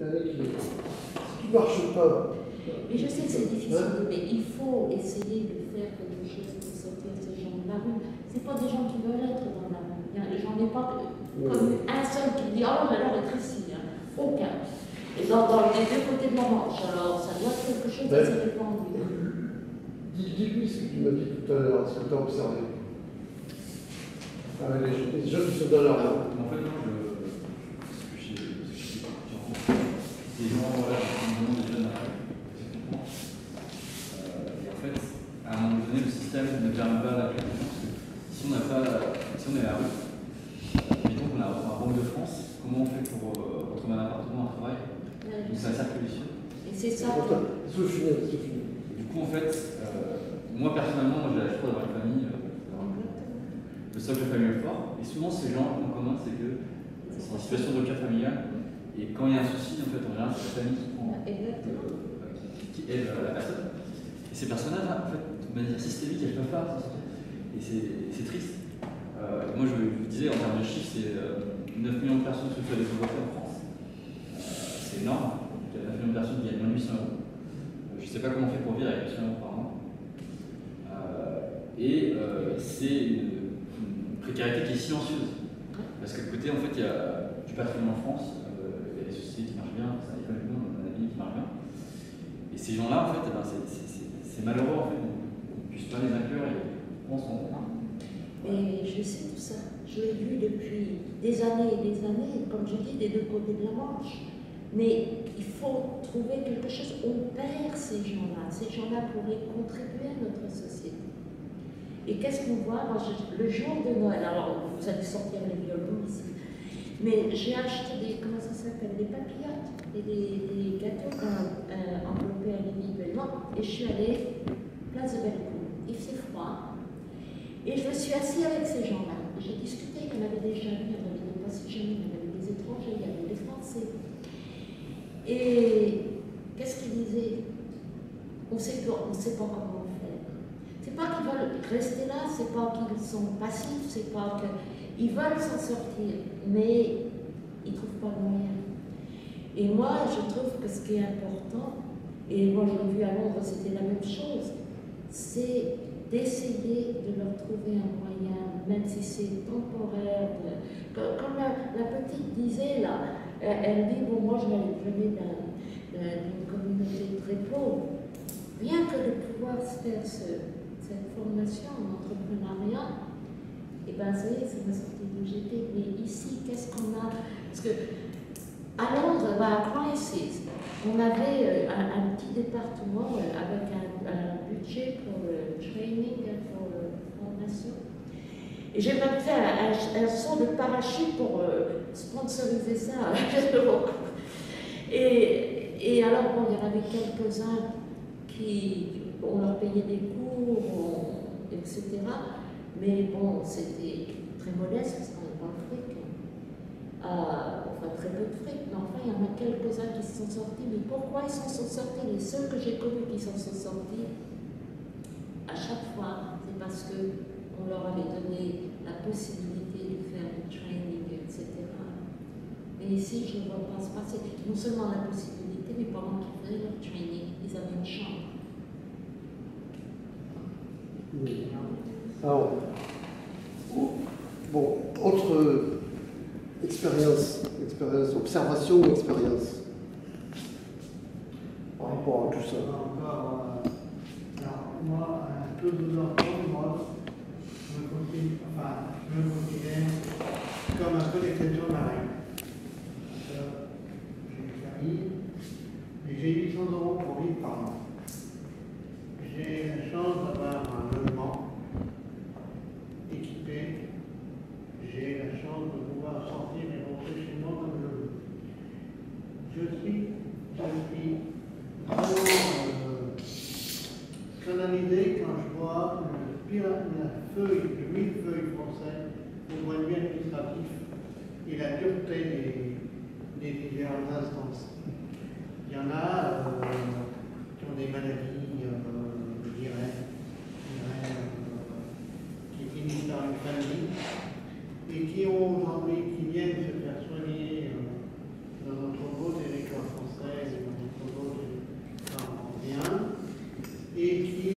avec les... Ce qui ne marche pas. Et je sais que c'est difficile, mais il faut essayer de faire quelque chose pour sortir de ces gens de la rue. Ce n'est pas des gens qui veulent être dans la rue. J'en ai pas comme un seul qui me dit « Oh, j'ai l'air d'être ici. » Aucun. Et dans les deux côtés de la manche, alors ça doit être quelque chose d'assez répandu. Dis-lui ce que tu m'as dit tout à l'heure, ce que tu as observé. Ah, les jeunes sont dans leur rue. En fait, non, je sais pas, tu rencontres des gens, voilà, des jeunes à la rue. En fait, à un moment donné, le système ne permet pas la réflexion, parce que si on n'a pas, si on est à la rue, mettons qu'on a un Banque de France, comment on fait pour retrouver un appartement, un travail? Donc c'est assez révolution. Et c'est ça. Du coup, en fait, moi personnellement, j'ai la chance d'avoir une famille, le socle familial fort, et souvent ces gens en commun, c'est que c'est en situation de cas familial, et quand il y a un souci, en fait, on a la famille qui prend, qui aide la personne. Et ces personnages-là, en fait, de manière systémique, elles ne peuvent pas. Et c'est triste. Moi, je vous disais, en termes de chiffres, c'est 9 millions de personnes qui sont défavorisées en France. C'est énorme. Il y a 9 millions de personnes qui gagnent moins de 800 €. Je ne sais pas comment on fait pour vivre avec 800 € par mois. C'est une précarité qui est silencieuse. Parce qu'à côté, en fait, il y a du patrimoine en France, il y a des sociétés qui marchent bien, il y a des amis qui marchent bien. Et ces gens-là, en fait, c'est malheureux en fait, on ne puisse pas les inclure et on s'en rend compte. Et je sais tout ça, je l'ai vu depuis des années et des années, comme je dis, des deux côtés de la Manche. Mais il faut trouver quelque chose, on perd ces gens-là pourraient contribuer à notre société. Et qu'est-ce qu'on voit le jour de Noël, alors vous allez sortir les violons ici, mais j'ai acheté des, comment ça s'appelle, des papillotes et des gâteaux enveloppés individuellement et je suis allée place de Bellecour. Il faisait froid et je me suis assise avec ces gens-là. J'ai discuté, il y avait des jeunes, il y avait des passagers, il y avait des étrangers, il y avait des Français. Et qu'est-ce qu'ils disaient? On ne sait pas comment faire. C'est pas qu'ils veulent rester là, c'est pas qu'ils sont passifs, c'est pas que... Ils veulent s'en sortir, mais ils ne trouvent pas le moyen. Et moi, je trouve que ce qui est important, et moi je l'ai vu à Londres, c'était la même chose, c'est d'essayer de leur trouver un moyen, même si c'est temporaire. Comme la petite disait là, elle dit, bon moi je n'allais venir d'une communauté très pauvre. Rien que de pouvoir faire cette formation en entrepreneuriat, et bien ça y est, c'est ma sortie d'où j'étais, mais ici, qu'est-ce qu'on a? Parce que à Londres, à Croissy, on avait un petit département avec un budget pour le training, pour la formation. Et j'ai même fait un saut de parachute pour sponsoriser ça. Et alors, bon, il y en avait quelques-uns qui, on leur payait des cours, etc. Mais bon, c'était très modeste parce qu'on n'a pas de fric. Enfin, très peu de fric, mais enfin, il y en a quelques-uns qui se sont sortis. Mais pourquoi ils s'en sont sortis? Les seuls que j'ai connus qui s'en sont sortis, à chaque fois, c'est parce qu'on leur avait donné la possibilité de faire du training, etc. Mais ici, je ne vois pas se passer. Non seulement la possibilité, mais pendant qu'ils faisaient leur training, ils avaient une chambre. Oui. Alors, bon, autre observation ou expérience par rapport à tout ça. Alors, moi, un peu de l'enfant, moi, je me considère comme un peu l'exception de la règle. J'ai une famille, et j'ai 800 € pour vivre par mois. J'ai la chance d'avoir un logement. J'ai la chance de pouvoir sortir et rentrer chez moi comme je veux. Je suis vraiment canalisé quand je vois le millefeuille français, le moyen administratif et la dureté des diverses instances. Il y en a qui ont des maladies qui finissent par une famille. Et qui viennent se faire soigner dans notre beau territoire. et qui